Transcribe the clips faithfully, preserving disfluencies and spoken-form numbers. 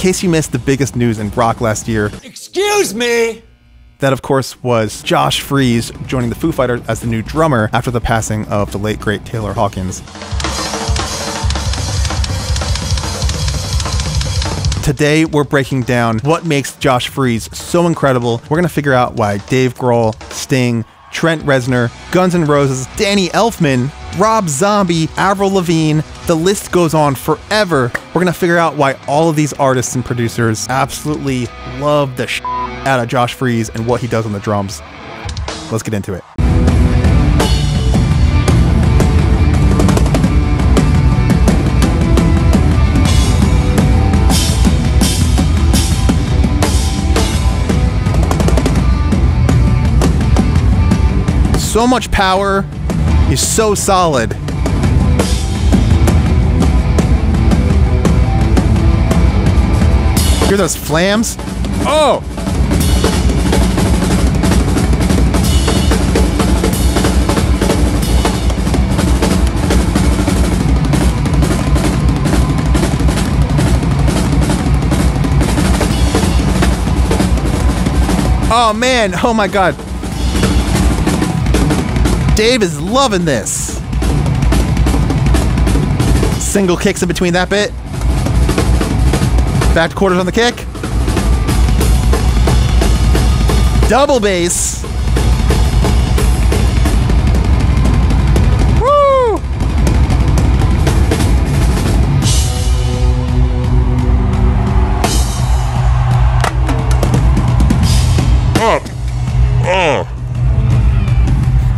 case you missed the biggest news in rock last year. Excuse me! That, of course, was Josh Freese joining the Foo Fighters as the new drummer after the passing of the late, great Taylor Hawkins. Today, we're breaking down what makes Josh Freese so incredible. We're going to figure out why Dave Grohl, Sting, Trent Reznor, Guns N' Roses, Danny Elfman, Rob Zombie, Avril Lavigne, the list goes on forever. We're going to figure out why all of these artists and producers absolutely love the shit out of Josh Freese and what he does on the drums. Let's get into it. So much power, he's so solid. Hear those flams? Oh! Oh man, oh my God. Dave is loving this. Single kicks in between that bit. Back to quarters on the kick. Double bass.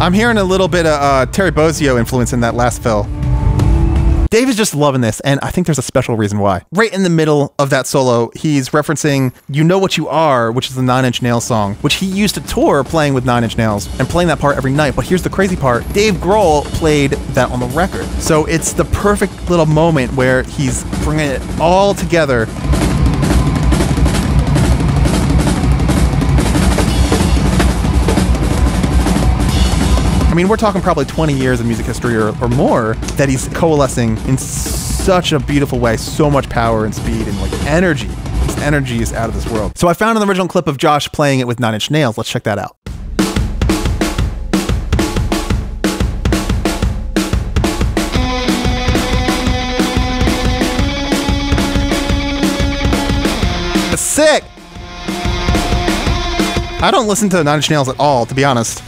I'm hearing a little bit of uh, Terry Bozzio influence in that last fill. Dave is just loving this, and I think there's a special reason why. Right in the middle of that solo, he's referencing You Know What You Are, which is the Nine Inch Nails song, which he used to tour playing with Nine Inch Nails and playing that part every night. But here's the crazy part. Dave Grohl played that on the record. So it's the perfect little moment where he's bringing it all together. I mean, we're talking probably twenty years of music history or, or more that he's coalescing in such a beautiful way. So much power and speed and like energy. His energy is out of this world. So I found an original clip of Josh playing it with Nine Inch Nails. Let's check that out. That's sick. I don't listen to Nine Inch Nails at all, to be honest.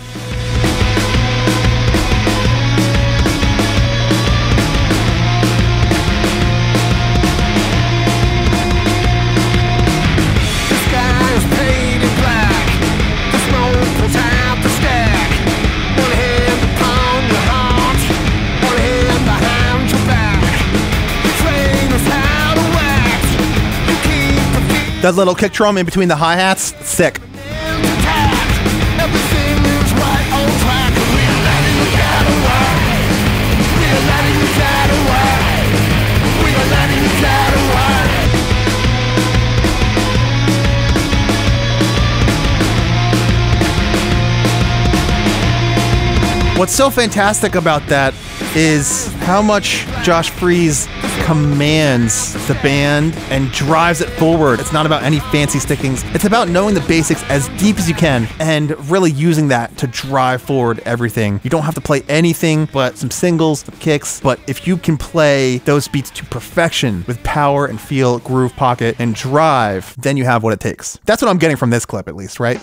That little kick drum in between the hi-hats, sick. What's so fantastic about that is how much Josh Freese commands the band and drives it forward. It's not about any fancy stickings. It's about knowing the basics as deep as you can and really using that to drive forward everything. You don't have to play anything but some singles, some kicks, but if you can play those beats to perfection with power and feel, groove, pocket, and drive, then you have what it takes. That's what I'm getting from this clip at least, right?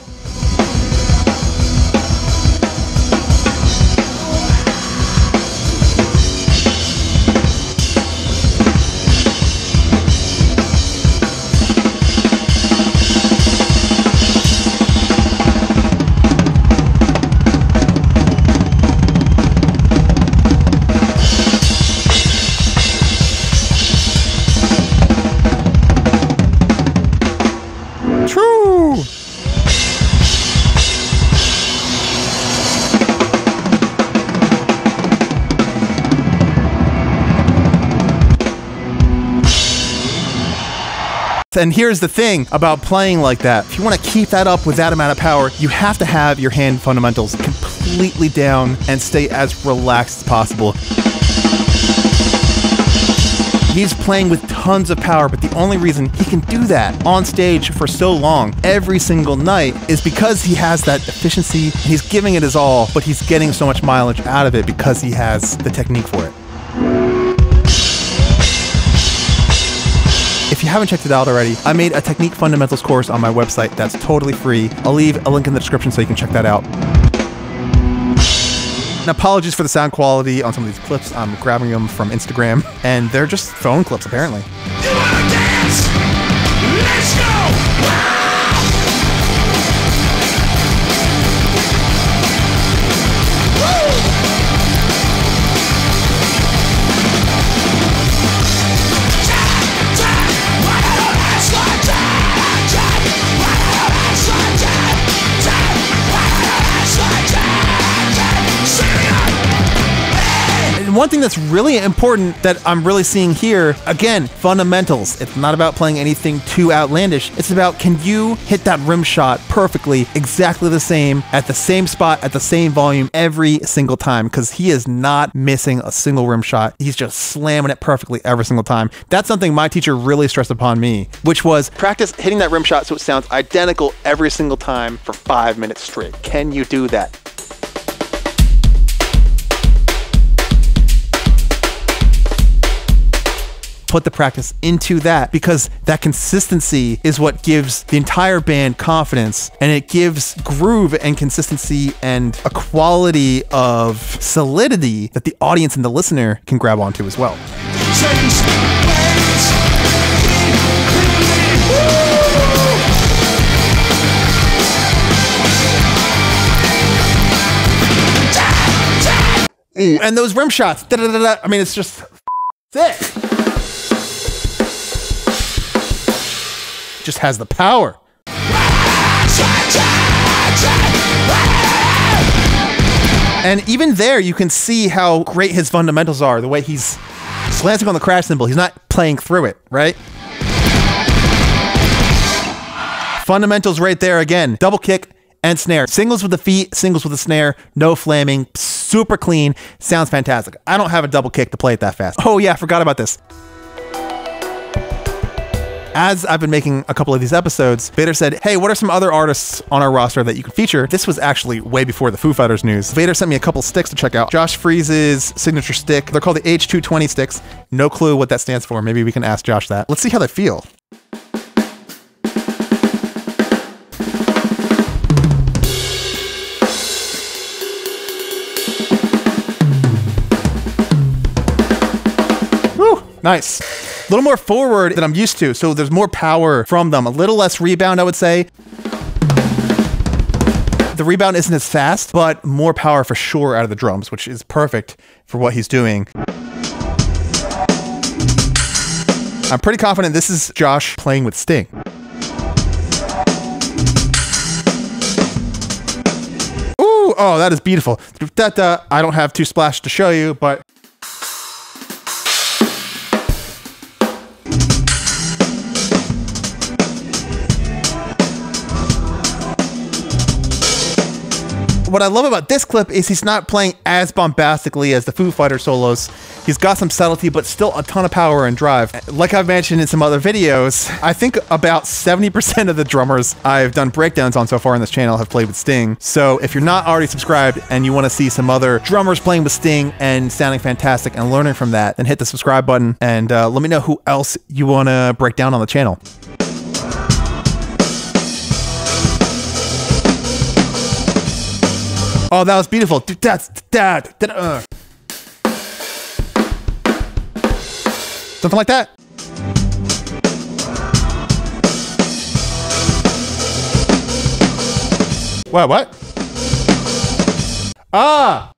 And here's the thing about playing like that. If you want to keep that up with that amount of power, you have to have your hand fundamentals completely down and stay as relaxed as possible. He's playing with tons of power, but the only reason he can do that on stage for so long every single night is because he has that efficiency. He's giving it his all, but he's getting so much mileage out of it because he has the technique for it. If you haven't checked it out already, I made a technique fundamentals course on my website that's totally free. I'll leave a link in the description so you can check that out. And apologies for the sound quality on some of these clips. I'm grabbing them from Instagram, and they're just phone clips, apparently. You wanna dance? Let's go! One thing that's really important that I'm really seeing here, again, fundamentals. It's not about playing anything too outlandish. It's about, can you hit that rim shot perfectly, exactly the same, at the same spot, at the same volume every single time? Because he is not missing a single rim shot. He's just slamming it perfectly every single time. That's something my teacher really stressed upon me, which was practice hitting that rim shot so it sounds identical every single time for five minutes straight. Can you do that? Put the practice into that, because that consistency is what gives the entire band confidence, and it gives groove and consistency and a quality of solidity that the audience and the listener can grab onto as well. And those rim shots, da, da, da, da, I mean, it's just sick. Just has the power. And even there, you can see how great his fundamentals are, the way he's glancing on the crash cymbal. He's not playing through it, right? Fundamentals right there again. Double kick and snare. Singles with the feet, singles with the snare, no flamming, super clean, sounds fantastic. I don't have a double kick to play it that fast. Oh yeah, I forgot about this. As I've been making a couple of these episodes, Vader said, hey, what are some other artists on our roster that you could feature? This was actually way before the Foo Fighters news. Vader sent me a couple sticks to check out. Josh Freese's signature stick. They're called the H two twenty sticks. No clue what that stands for. Maybe we can ask Josh that. Let's see how they feel. Woo, nice. A little more forward than I'm used to, so there's more power from them. A little less rebound, I would say. The rebound isn't as fast, but more power for sure out of the drums, which is perfect for what he's doing. I'm pretty confident this is Josh playing with Sting. Ooh, oh, that is beautiful. Da-da. I don't have too splash to show you, but... What I love about this clip is he's not playing as bombastically as the Foo Fighters solos. He's got some subtlety, but still a ton of power and drive. Like I've mentioned in some other videos, I think about seventy percent of the drummers I've done breakdowns on so far on this channel have played with Sting. So if you're not already subscribed and you want to see some other drummers playing with Sting and sounding fantastic and learning from that, then hit the subscribe button and uh, let me know who else you want to break down on the channel. Oh, that was beautiful. Something like that. Wow, what? Ah!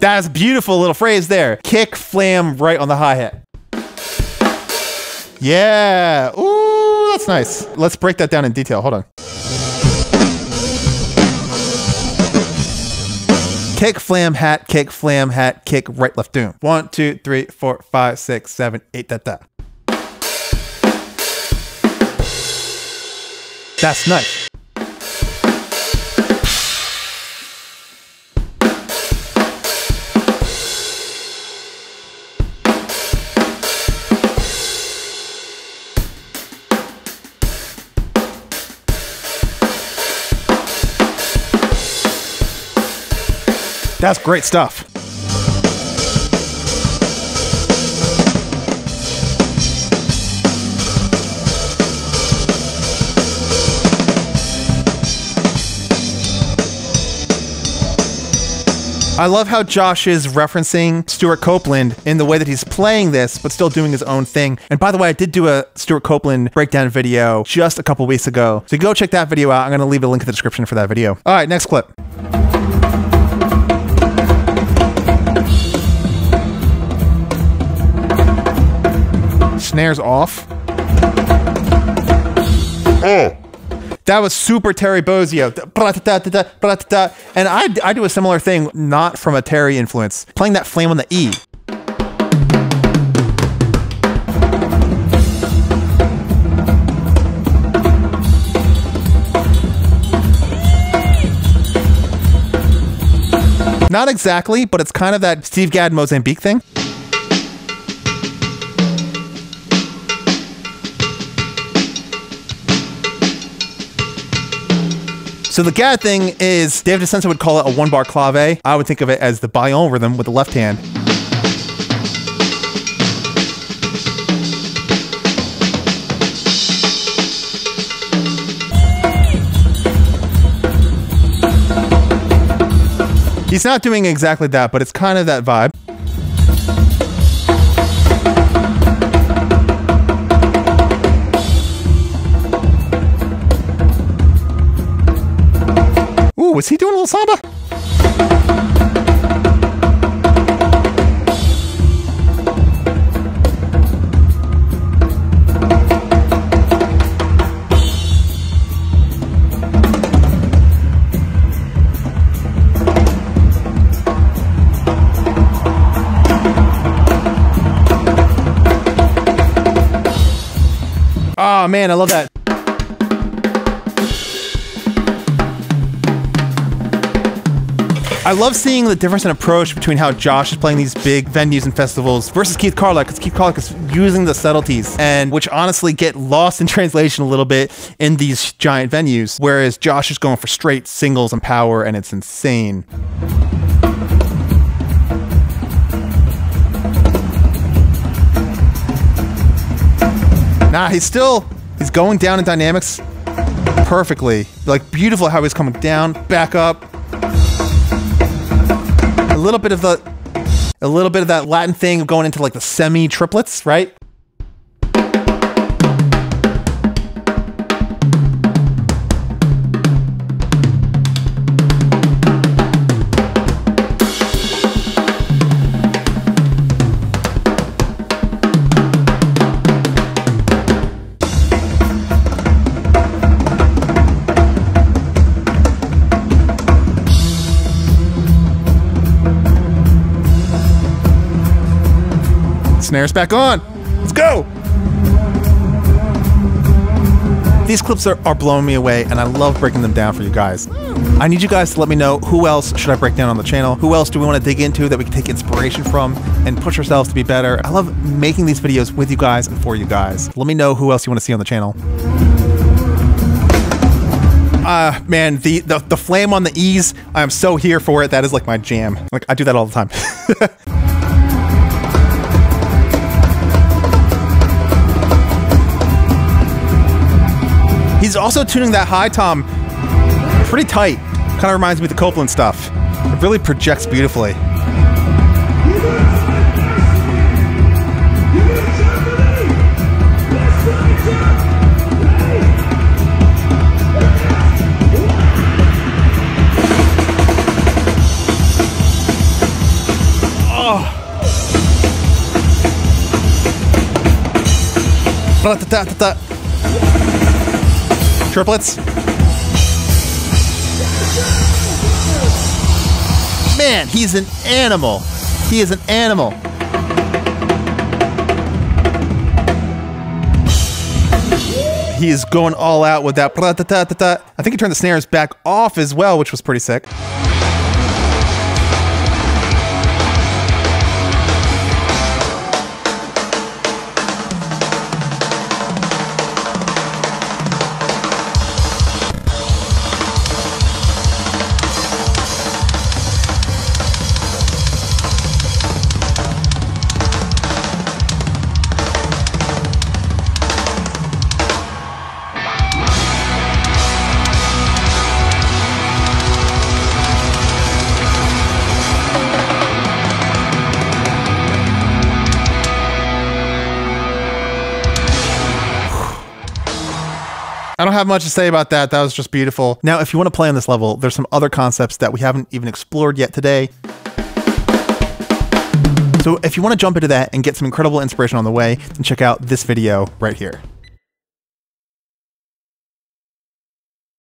That's a beautiful little phrase there. Kick, flam, right on the hi-hat. Yeah. Ooh, that's nice. Let's break that down in detail. Hold on. Kick, flam, hat, kick, flam, hat, kick, right, left, doom. One, two, three, four, five, six, seven, eight, that, that. That's nice. That's great stuff. I love how Josh is referencing Stewart Copeland in the way that he's playing this, but still doing his own thing. And by the way, I did do a Stewart Copeland breakdown video just a couple weeks ago, so you can go check that video out. I'm going to leave a link in the description for that video. All right, next clip. Snares off. Oh. That was super Terry Bozzio. And I, I do a similar thing, not from a Terry influence, playing that flame on the E. Not exactly, but it's kind of that Steve Gadd Mozambique thing. So the Gadd thing is, Dave DeCenso would call it a one-bar clave. I would think of it as the baillon rhythm with the left hand. He's not doing exactly that, but it's kind of that vibe. Was he doing a little samba? Oh man, I love that. I love seeing the difference in approach between how Josh is playing these big venues and festivals versus Keith Carlock, because Keith Carlock is using the subtleties, and which honestly get lost in translation a little bit in these giant venues, whereas Josh is going for straight singles and power, and it's insane. Nah, he's still, he's going down in dynamics perfectly. Like, beautiful how he's coming down, back up. A little bit of the, a little bit of that Latin thing of going into like the semi triplets, right? Snares back on. Let's go. These clips are, are blowing me away, and I love breaking them down for you guys. I need you guys to let me know, who else should I break down on the channel? Who else do we want to dig into that we can take inspiration from and push ourselves to be better? I love making these videos with you guys and for you guys. Let me know who else you want to see on the channel. Uh, man, the, the, the flame on the E's, I am so here for it. That is like my jam. Like, I do that all the time. He's also tuning that high tom pretty tight. Kind of reminds me of the Copeland stuff. It really projects beautifully. Oh. Triplets. Man, he's an animal. He is an animal. He is going all out with that. I think he turned the snares back off as well, which was pretty sick. I don't have much to say about that. That was just beautiful. Now, if you want to play on this level, there's some other concepts that we haven't even explored yet today. So if you want to jump into that and get some incredible inspiration on the way, then check out this video right here.